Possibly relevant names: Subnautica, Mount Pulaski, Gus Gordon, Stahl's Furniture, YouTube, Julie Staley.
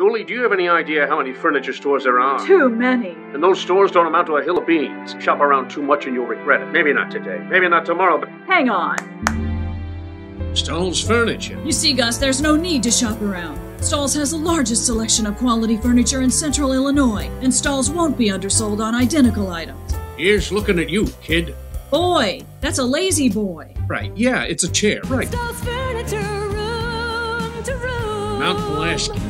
Julie, do you have any idea how many furniture stores there are? Too many. And those stores don't amount to a hill of beans. Shop around too much and you'll regret it. Maybe not today, maybe not tomorrow, but... Hang on. Stahl's Furniture. You see, Gus, there's no need to shop around. Stahl's has the largest selection of quality furniture in central Illinois, and Stahl's won't be undersold on identical items. Here's looking at you, kid. Boy, that's a lazy boy. Right, yeah, it's a chair, right. Stahl's Furniture, room to room. Mount Pulaski.